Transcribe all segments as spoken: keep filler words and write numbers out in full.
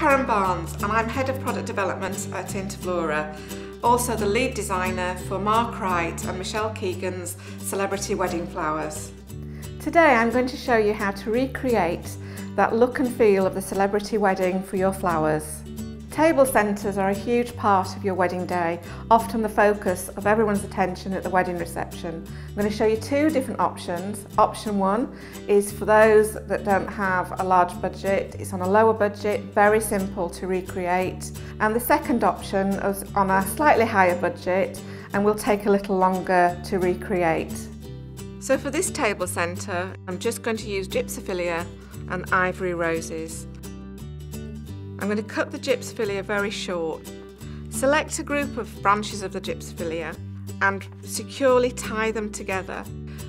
Karen Barnes and I'm Head of Product Development at Interflora, also the lead designer for Mark Wright and Michelle Keegan's Celebrity Wedding Flowers. Today I'm going to show you how to recreate that look and feel of the celebrity wedding for your flowers. Table centres are a huge part of your wedding day, often the focus of everyone's attention at the wedding reception. I'm going to show you two different options. Option one is for those that don't have a large budget. It's on a lower budget, very simple to recreate. And the second option is on a slightly higher budget and will take a little longer to recreate. So for this table centre, I'm just going to use Gypsophila and ivory roses. I'm going to cut the Gypsophila very short. Select a group of branches of the Gypsophila and securely tie them together.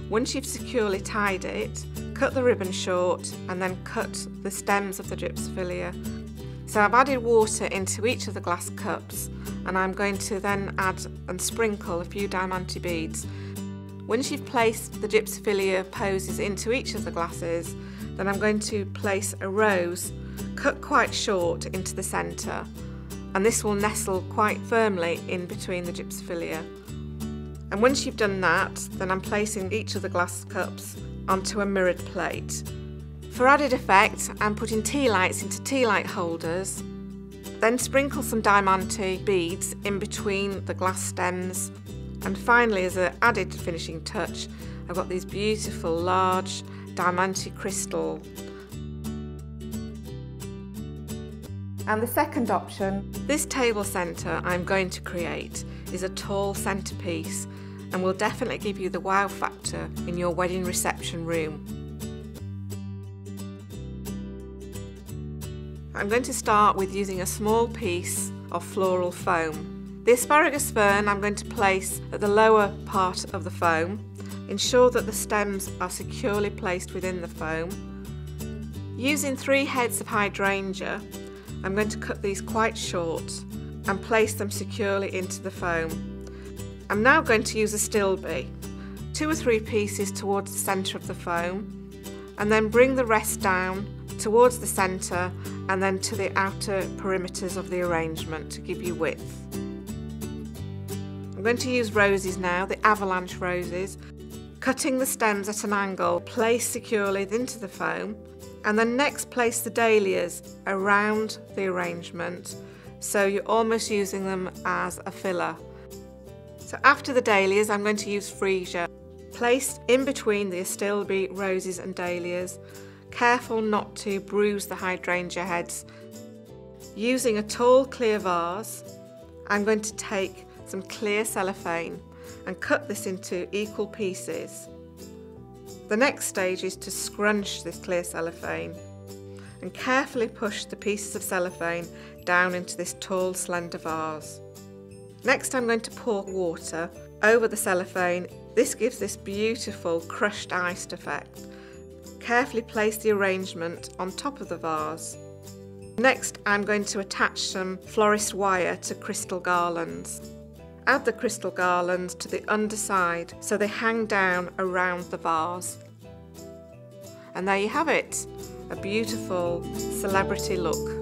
Once you've securely tied it, cut the ribbon short and then cut the stems of the Gypsophila. So I've added water into each of the glass cups and I'm going to then add and sprinkle a few diamante beads. Once you've placed the Gypsophila poses into each of the glasses, then I'm going to place a rose cut quite short into the centre, and this will nestle quite firmly in between the Gypsophila. And once you've done that, then I'm placing each of the glass cups onto a mirrored plate. For added effect, I'm putting tea lights into tea light holders, then sprinkle some diamante beads in between the glass stems, and finally, as an added finishing touch, I've got these beautiful large diamante crystal. And the second option, this table centre I'm going to create is a tall centrepiece and will definitely give you the wow factor in your wedding reception room. I'm going to start with using a small piece of floral foam. The asparagus fern I'm going to place at the lower part of the foam. Ensure that the stems are securely placed within the foam. Using three heads of hydrangea, I'm going to cut these quite short and place them securely into the foam. I'm now going to use astilbe, two or three pieces towards the centre of the foam, and then bring the rest down towards the centre and then to the outer perimeters of the arrangement to give you width. I'm going to use roses now, the avalanche roses, cutting the stems at an angle, place securely into the foam. And then next place the dahlias around the arrangement, so you're almost using them as a filler. So after the dahlias I'm going to use freesia, placed in between the astilbe, roses and dahlias. Careful not to bruise the hydrangea heads. Using a tall clear vase, I'm going to take some clear cellophane and cut this into equal pieces. The next stage is to scrunch this clear cellophane and carefully push the pieces of cellophane down into this tall, slender vase. Next I'm going to pour water over the cellophane. This gives this beautiful crushed iced effect. Carefully place the arrangement on top of the vase. Next I'm going to attach some florist wire to crystal garlands. Add the crystal garlands to the underside so they hang down around the vase. And there you have it, a beautiful celebrity look.